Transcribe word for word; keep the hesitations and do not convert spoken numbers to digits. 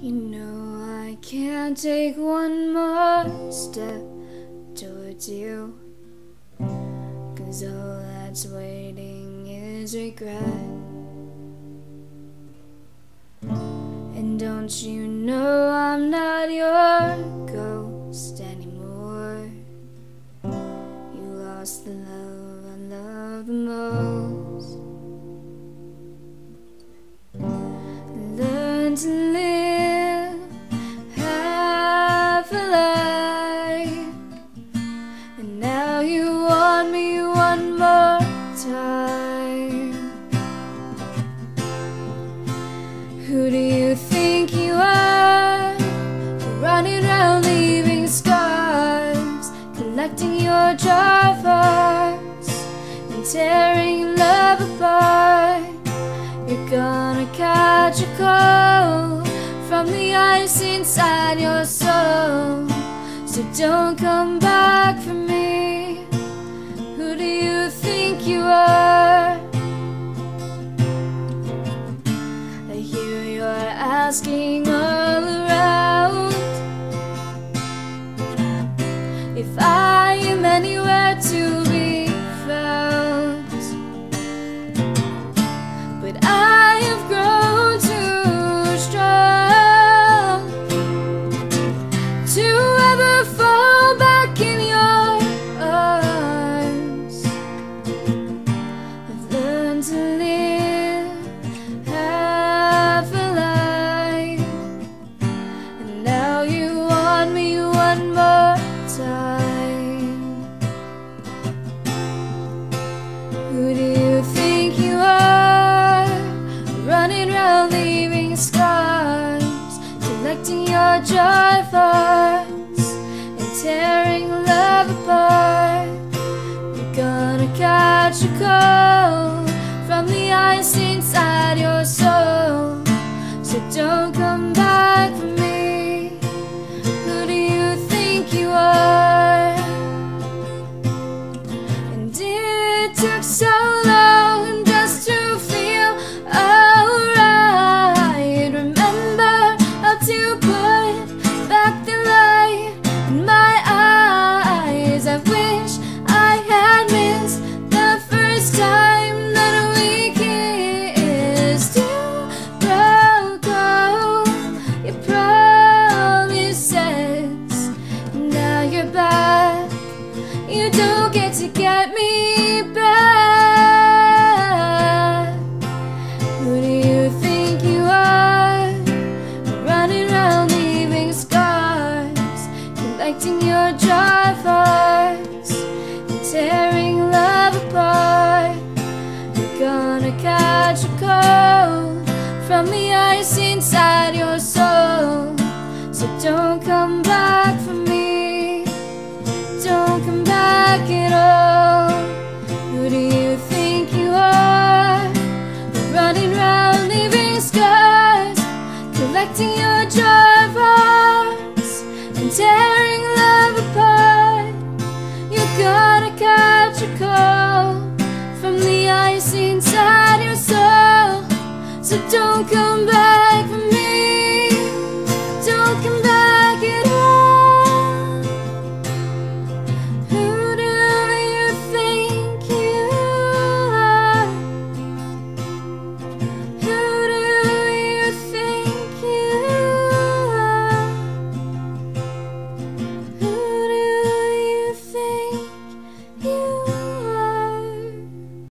You know I can't take one more step towards you, 'cause all that's waiting is regret. And don't you know I'm not your ghost anymore? You lost the love I love the most. Learn to live your jar of hearts and tearing love apart. You're gonna catch a cold from the ice inside your soul. So don't come back for me. Who do you think you are? I hear you're asking all around if I anywhere to be found, but I have grown too strong to ever fall back in your arms. I've learned to live half a life, and now you want me one more time. Who do you think you are? Running round, leaving scars, collecting your jar of hearts and tearing love apart. You're gonna catch a cold from the ice inside your soul. So don't come back for me. Who do you think you are? And it took so long just to feel alright. Remember how to put back the light in my eyes. I wish I had missed the first time that we kissed. You broke all your promises, and now you're back. You don't get to get me back. Your jar of hearts and tearing love apart. You're gonna catch a cold from the ice inside your soul. So don't come back for me. Don't come back at all. Who do you think you are? We're running round, leaving scars, collecting your jar of hearts and tearing apart. You're gonna catch a cold from the ice inside your soul. So don't come back.